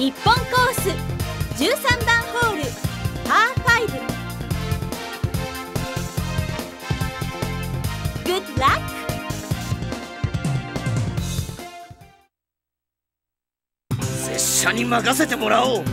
日本コース13番ホールパー5。グッドラック。拙者に任せてもらおう。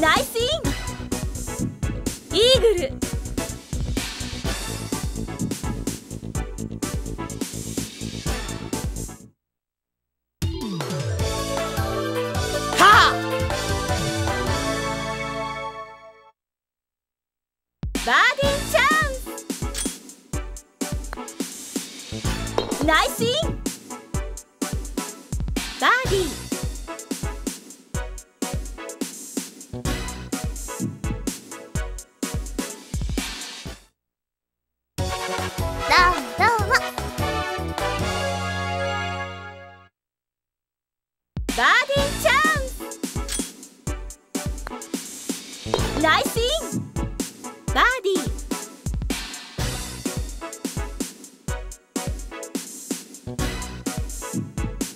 ナイスイン。イーグル。パー。バーディーチャンス。ナイスイン。バーディー。バーディーチャンス。ナイスイン。バーディー。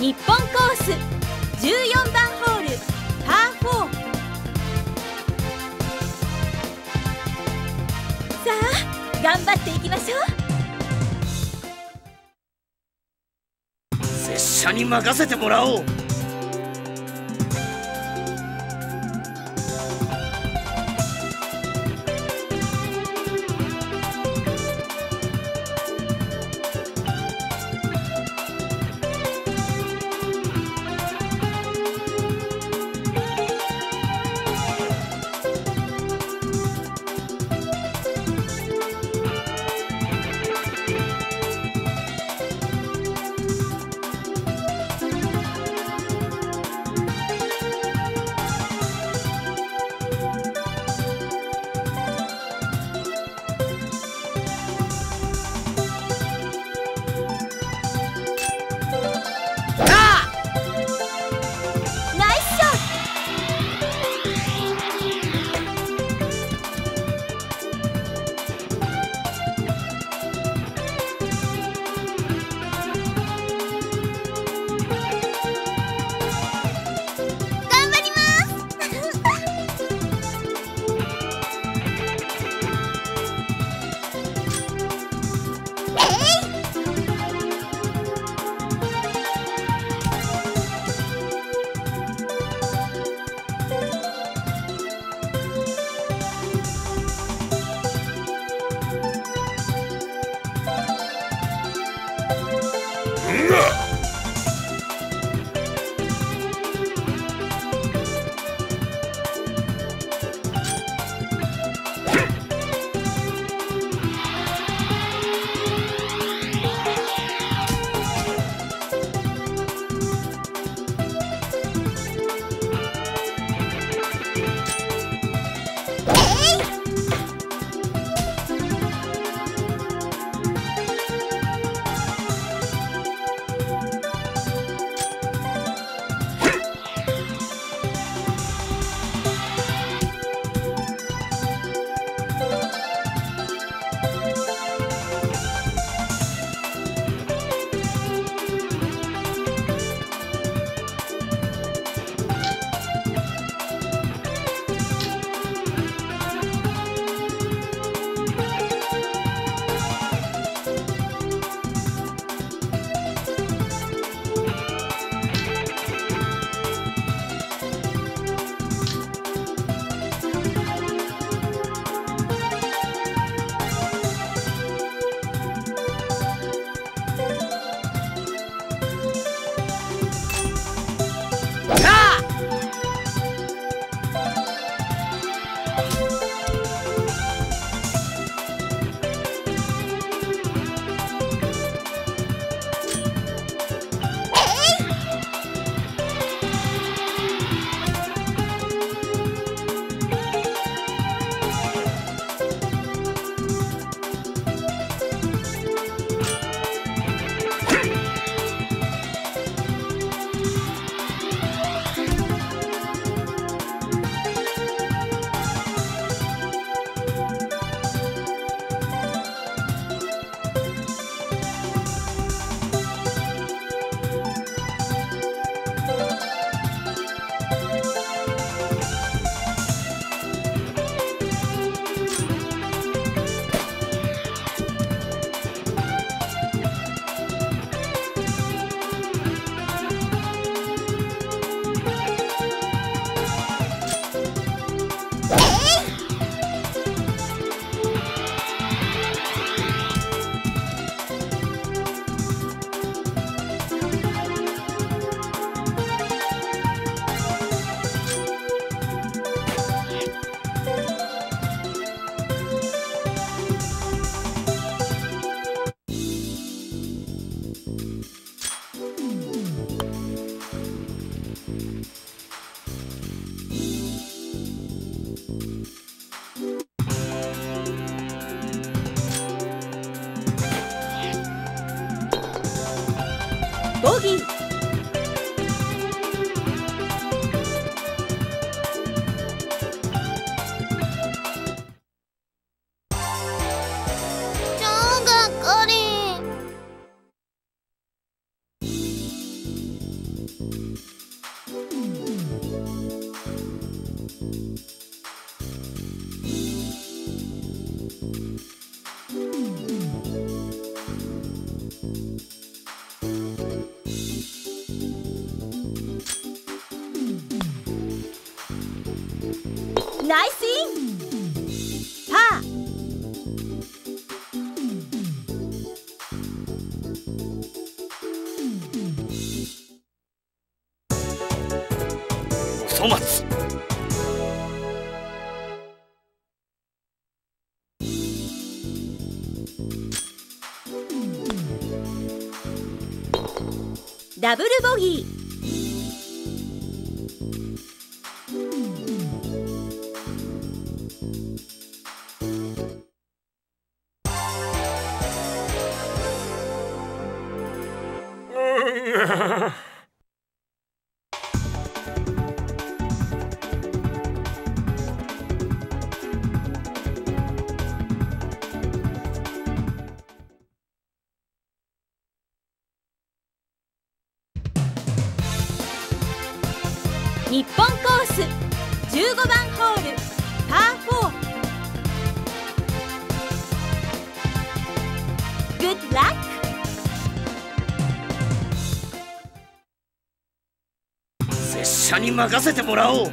日本コース14番ホールパー4。さあ頑張っていきましょう。拙者に任せてもらおう。ナイスイン。パー。クソ松。ダブルボギー。日本コース15番ホールパー4。グッドラック。拙者に任せてもらおう。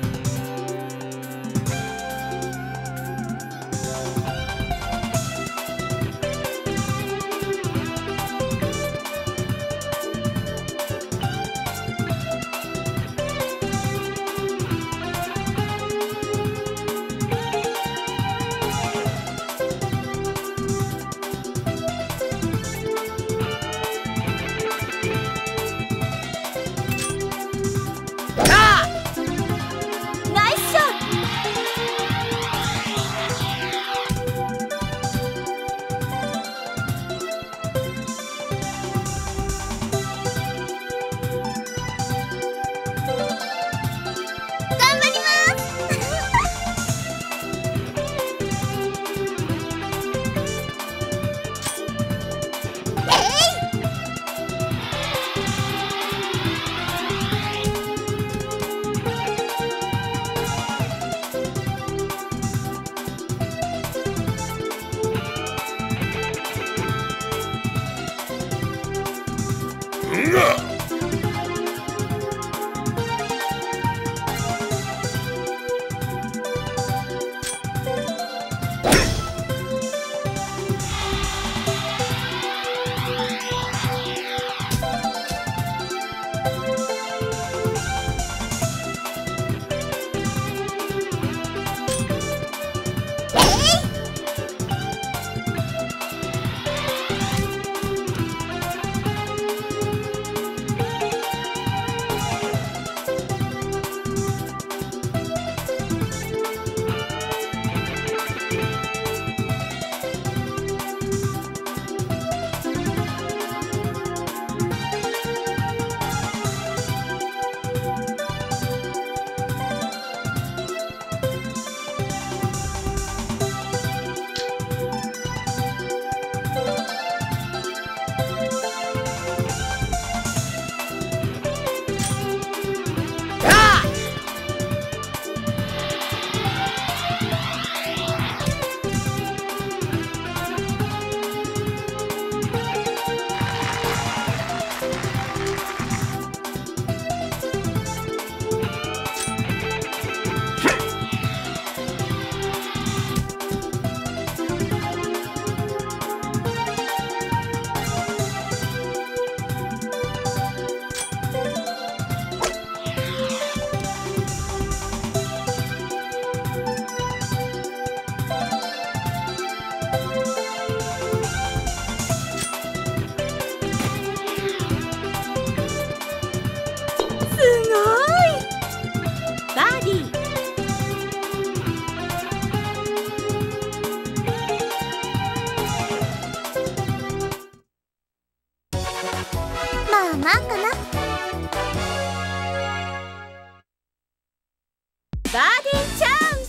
バーディーチャンス。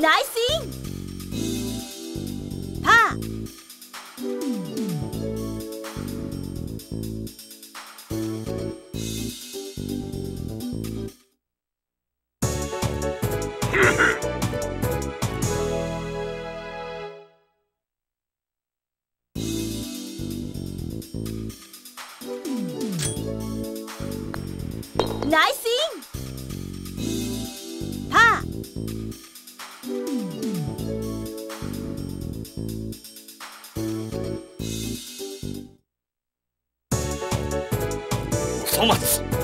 ナイスイン。パー。ナイスイン。パー。おそ松。